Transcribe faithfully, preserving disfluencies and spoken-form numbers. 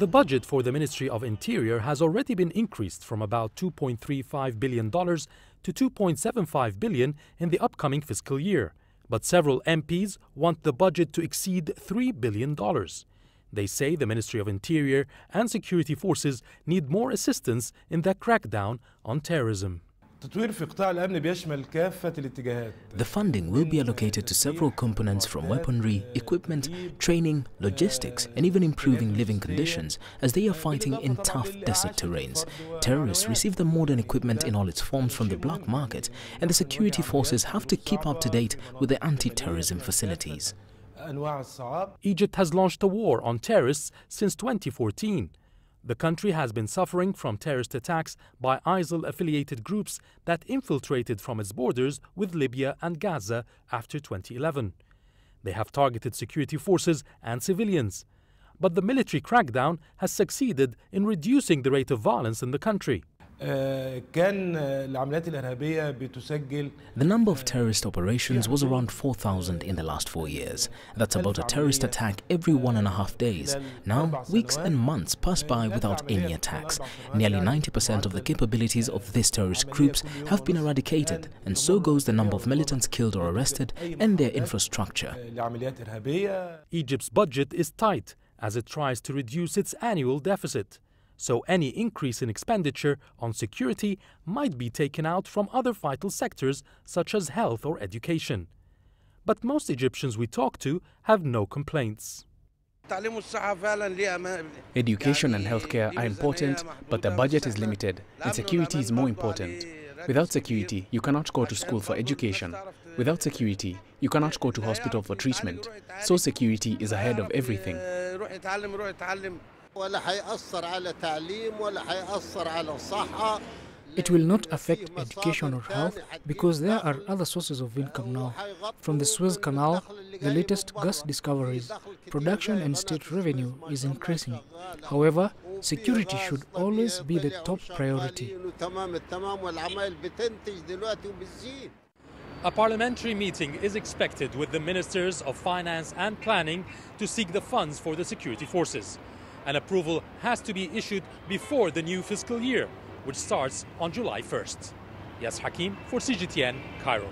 The budget for the Ministry of Interior has already been increased from about two point three five billion dollars to two point seven five billion dollars in the upcoming fiscal year, but several M Ps want the budget to exceed three billion dollars. They say the Ministry of Interior and security forces need more assistance in their crackdown on terrorism. The funding will be allocated to several components, from weaponry, equipment, training, logistics, and even improving living conditions, as they are fighting in tough desert terrains. Terrorists receive the modern equipment in all its forms from the black market, and the security forces have to keep up to date with their anti-terrorism facilities. Egypt has launched a war on terrorists since twenty fourteen. The country has been suffering from terrorist attacks by ISIL-affiliated groups that infiltrated from its borders with Libya and Gaza after twenty eleven. They have targeted security forces and civilians. But the military crackdown has succeeded in reducing the rate of violence in the country. The number of terrorist operations was around four thousand in the last four years. That's about a terrorist attack every one and a half days. Now, weeks and months pass by without any attacks. Nearly ninety percent of the capabilities of these terrorist groups have been eradicated, and so goes the number of militants killed or arrested and their infrastructure. Egypt's budget is tight as it tries to reduce its annual deficit. So any increase in expenditure on security might be taken out from other vital sectors such as health or education. But most Egyptians we talk to have no complaints. Education and healthcare are important, but the budget is limited, and security is more important. Without security, you cannot go to school for education. Without security, you cannot go to hospital for treatment. So security is ahead of everything. It will not affect education or health, because there are other sources of income now, from the Suez Canal, the latest gas discoveries. Production and state revenue is increasing. However, security should always be the top priority. A parliamentary meeting is expected with the ministers of finance and planning to seek the funds for the security forces. An approval has to be issued before the new fiscal year, which starts on July first. Yasser Hakim for C G T N, Cairo.